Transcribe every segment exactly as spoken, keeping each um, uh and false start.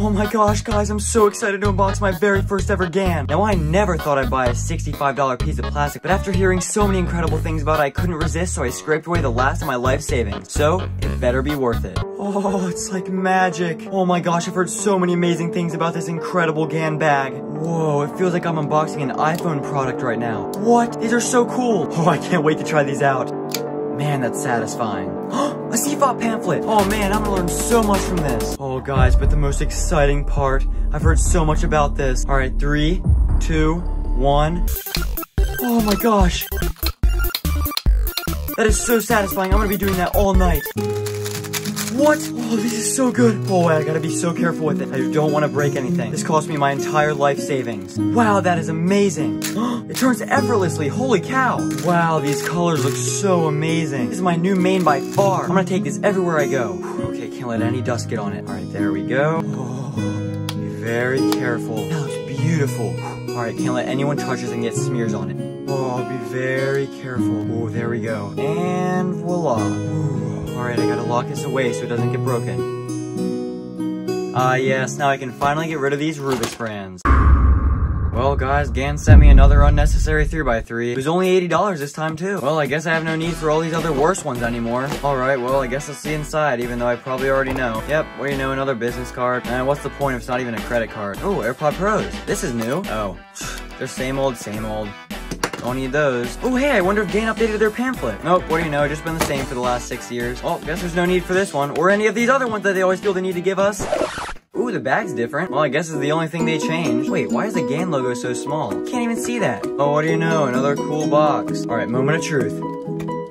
Oh my gosh, guys, I'm so excited to unbox my very first ever GAN. Now, I never thought I'd buy a sixty-five dollar piece of plastic, but after hearing so many incredible things about it, I couldn't resist, so I scraped away the last of my life savings. So, it better be worth it. Oh, it's like magic. Oh my gosh, I've heard so many amazing things about this incredible GAN bag. Whoa, it feels like I'm unboxing an iPhone product right now. What? These are so cool. Oh, I can't wait to try these out. Man, that's satisfying. A C F O P pamphlet! Oh man, I'm gonna learn so much from this. Oh guys, but the most exciting part. I've heard so much about this. All right, three, two, one. Oh my gosh. That is so satisfying. I'm gonna be doing that all night. What? Oh, this is so good. Oh, I gotta be so careful with it. I don't want to break anything. This cost me my entire life savings. Wow, that is amazing. It turns effortlessly. Holy cow. Wow, these colors look so amazing. This is my new main by far. I'm gonna take this everywhere I go. Okay, can't let any dust get on it. All right, there we go. Oh, be very careful. That looks beautiful. All right, can't let anyone touch this and get smears on it. Oh, I'll be very careful. Oh, there we go. And voila. Ooh. Alright, I gotta lock this away so it doesn't get broken. Ah, uh, yes, now I can finally get rid of these Rubik's brands. Well, guys, GAN sent me another unnecessary three by three. It was only eighty dollars this time, too. Well, I guess I have no need for all these other worse ones anymore. Alright, well, I guess I'll see inside, even though I probably already know. Yep, well, you know, another business card. And eh, what's the point if it's not even a credit card? Oh, AirPod Pros. This is new. Oh, they're same old, same old. Don't need those. Oh, hey, I wonder if GAN updated their pamphlet. Nope, what do you know, just been the same for the last six years. Oh, guess there's no need for this one, or any of these other ones that they always feel the need to give us. Ooh, the bag's different. Well, I guess it's the only thing they changed. Wait, why is the GAN logo so small? Can't even see that. Oh, what do you know, another cool box. All right, moment of truth.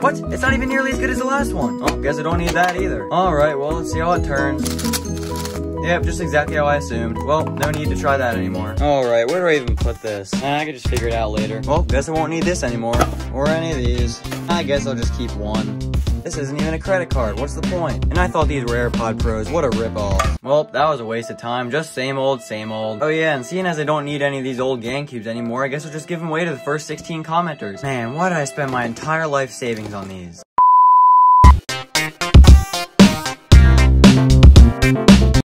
What? It's not even nearly as good as the last one. Oh, guess I don't need that either. All right, well, let's see how it turns. Yep, just exactly how I assumed. Well, no need to try that anymore. Alright, where do I even put this? Eh, I could just figure it out later. Well, guess I won't need this anymore. Or any of these. I guess I'll just keep one. This isn't even a credit card, what's the point? And I thought these were AirPod Pros, what a ripoff. Well, that was a waste of time, just same old, same old. Oh yeah, and seeing as I don't need any of these old GAN cubes anymore, I guess I'll just give them away to the first sixteen commenters. Man, why did I spend my entire life savings on these?